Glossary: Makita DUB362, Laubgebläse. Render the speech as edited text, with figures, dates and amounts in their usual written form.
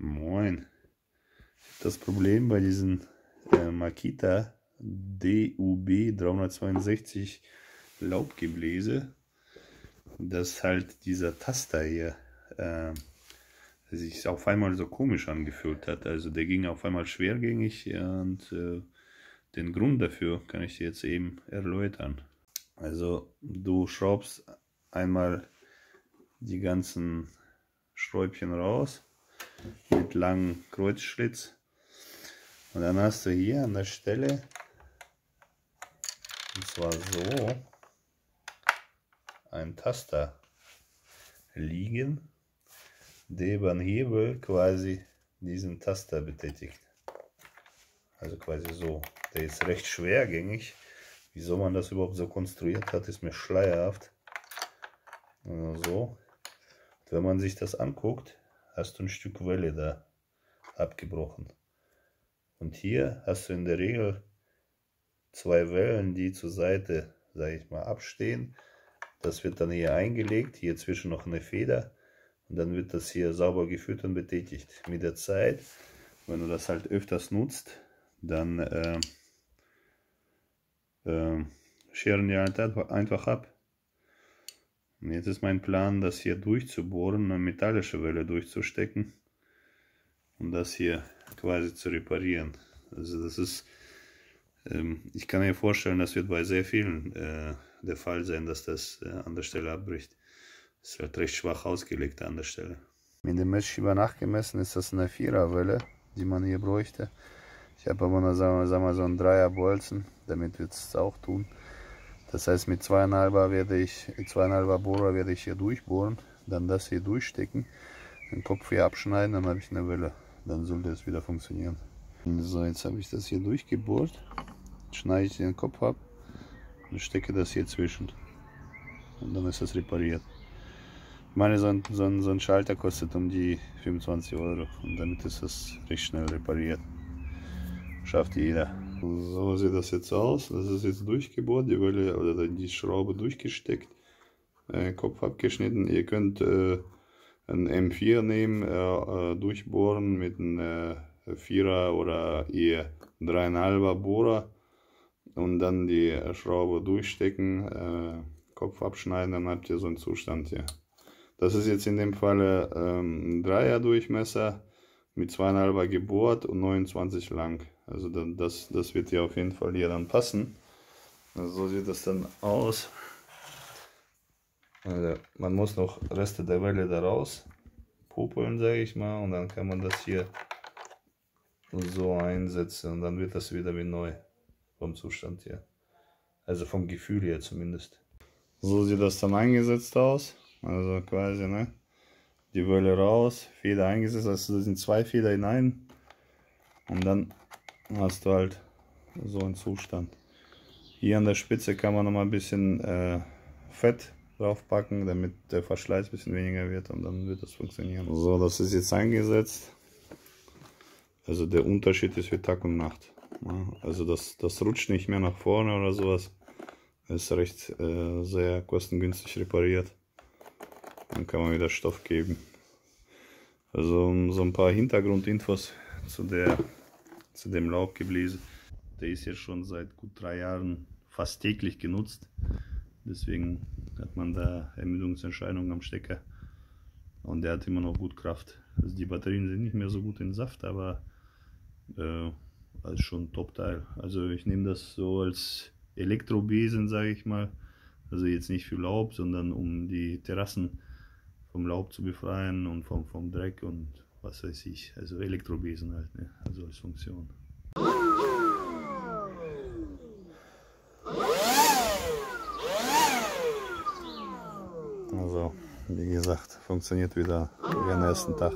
Moin. Das Problem bei diesen Makita DUB362 Laubgebläse, dass halt dieser Taster hier sich auf einmal so komisch angefühlt hat. Also der ging auf einmal schwergängig und den Grund dafür kann ich dir jetzt eben erläutern. Also du schraubst einmal die ganzen Schräubchen raus mit langem Kreuzschlitz und dann hast du hier an der Stelle, und zwar so, einen Taster liegen, der über den Hebel quasi diesen Taster betätigt. Also quasi so. Der ist recht schwergängig. Wieso man das überhaupt so konstruiert hat, ist mir schleierhaft. Also so. Wenn man sich das anguckt, hast du ein Stück Welle da abgebrochen. Und hier hast du in der Regel zwei Wellen, die zur Seite, sage ich mal, abstehen. Das wird dann hier eingelegt, hier zwischen noch eine Feder. Und dann wird das hier sauber geführt und betätigt. Mit der Zeit, wenn du das halt öfters nutzt, dann scheren die halt einfach ab. Und jetzt ist mein Plan, das hier durchzubohren, eine metallische Welle durchzustecken und das hier quasi zu reparieren. Also das ist, ich kann mir vorstellen, das wird bei sehr vielen der Fall sein, dass das an der Stelle abbricht. Das ist halt recht schwach ausgelegt an der Stelle. Mit dem Messschieber nachgemessen ist das eine 4er Welle, die man hier bräuchte. Ich habe aber nur, sagen wir, so einen 3er Bolzen, damit wird es auch tun. Das heißt, mit 2,5er Bohrer werde ich hier durchbohren, dann das hier durchstecken, den Kopf hier abschneiden, dann habe ich eine Welle. Dann sollte es wieder funktionieren. So, jetzt habe ich das hier durchgebohrt, schneide ich den Kopf ab und stecke das hier zwischen. Und dann ist das repariert. Ich meine, so ein Schalter kostet um die 25 € und damit ist das recht schnell repariert. Schafft jeder. So sieht das jetzt aus. Das ist jetzt durchgebohrt, die Welle oder die Schraube durchgesteckt, Kopf abgeschnitten. Ihr könnt ein M4 nehmen, durchbohren mit einem 4er oder eher 3,5er Bohrer und dann die Schraube durchstecken, Kopf abschneiden, dann habt ihr so einen Zustand hier. Das ist jetzt in dem Fall ein 3er Durchmesser mit 2,5er gebohrt und 29 lang. Also das wird ja auf jeden Fall hier dann passen. Also so sieht das dann aus. Also man muss noch Reste der Welle da raus popeln, sage ich mal, und dann kann man das hier so einsetzen und dann wird das wieder wie neu vom Zustand her. Also vom Gefühl her zumindest. So sieht das dann eingesetzt aus. Also quasi, ne? Die Welle raus, Feder eingesetzt, also das sind zwei Feder hinein und dann hast du halt so einen Zustand. Hier an der Spitze kann man noch mal ein bisschen Fett draufpacken, damit der Verschleiß ein bisschen weniger wird und dann wird das funktionieren. So, das ist jetzt eingesetzt. Also der Unterschied ist wie Tag und Nacht. Also das rutscht nicht mehr nach vorne oder sowas. Ist recht sehr kostengünstig repariert. Dann kann man wieder Stoff geben. Also so ein paar Hintergrundinfos zu dem Laubgebläse. Der ist jetzt schon seit gut 3 Jahren fast täglich genutzt. Deswegen hat man da Ermüdungsentscheidungen am Stecker. Und der hat immer noch gut Kraft. Also die Batterien sind nicht mehr so gut in Saft, aber das ist schon ein Top-Teil. Also ich nehme das so als Elektrobesen, sage ich mal. Also jetzt nicht für Laub, sondern um die Terrassen vom Laub zu befreien und vom Dreck und was weiß ich, also Elektrobesen halt, ne? Also als Funktion. Also, wie gesagt, funktioniert wieder wie am ersten Tag.